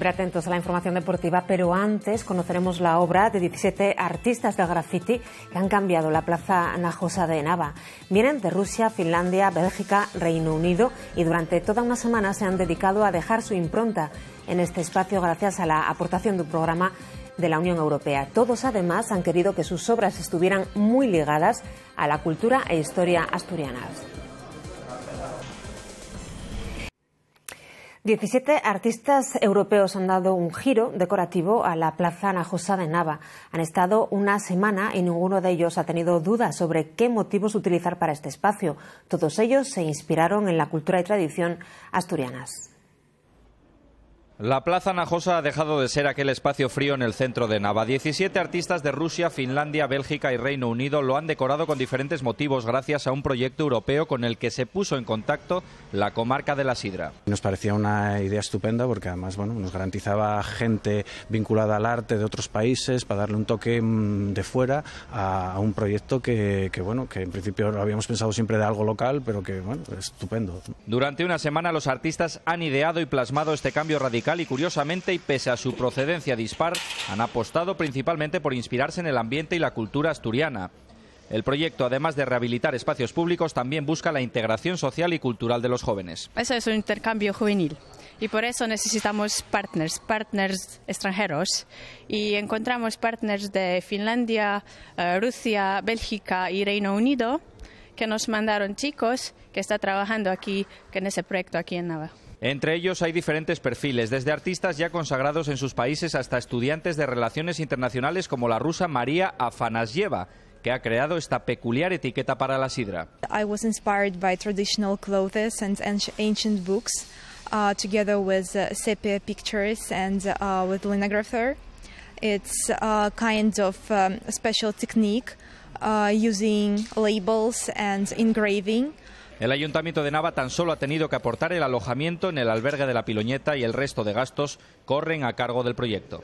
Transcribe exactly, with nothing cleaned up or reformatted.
Siempre atentos a la información deportiva, pero antes conoceremos la obra de diecisiete artistas del graffiti que han cambiado la Plaza Najosa de Nava. Vienen de Rusia, Finlandia, Bélgica, Reino Unido y durante toda una semana se han dedicado a dejar su impronta en este espacio gracias a la aportación de un programa de la Unión Europea. Todos además han querido que sus obras estuvieran muy ligadas a la cultura e historia asturianas. diecisiete artistas europeos han dado un giro decorativo a la Plaza Najosa de Nava. Han estado una semana y ninguno de ellos ha tenido dudas sobre qué motivos utilizar para este espacio. Todos ellos se inspiraron en la cultura y tradición asturianas. La Plaza Najosa ha dejado de ser aquel espacio frío en el centro de Nava. diecisiete artistas de Rusia, Finlandia, Bélgica y Reino Unido lo han decorado con diferentes motivos gracias a un proyecto europeo con el que se puso en contacto la comarca de la Sidra. Nos parecía una idea estupenda porque además bueno, nos garantizaba gente vinculada al arte de otros países para darle un toque de fuera a un proyecto que, que, bueno, que en principio lo habíamos pensado siempre de algo local, pero que bueno, estupendo. Durante una semana los artistas han ideado y plasmado este cambio radical y curiosamente, y pese a su procedencia dispar, han apostado principalmente por inspirarse en el ambiente y la cultura asturiana. El proyecto, además de rehabilitar espacios públicos, también busca la integración social y cultural de los jóvenes. Eso es un intercambio juvenil y por eso necesitamos partners, partners extranjeros, y encontramos partners de Finlandia, Rusia, Bélgica y Reino Unido que nos mandaron chicos que están trabajando aquí en ese proyecto aquí en Nava. Entre ellos hay diferentes perfiles, desde artistas ya consagrados en sus países hasta estudiantes de relaciones internacionales como la rusa María Afanasyeva, que ha creado esta peculiar etiqueta para la sidra. I was inspired by traditional clothes and ancient books, uh, together with uh, sepia pictures and uh, with linographer. It's a kind of um, special technique uh, using labels and engraving. El Ayuntamiento de Nava tan solo ha tenido que aportar el alojamiento en el albergue de la Piloñeta y el resto de gastos corren a cargo del proyecto.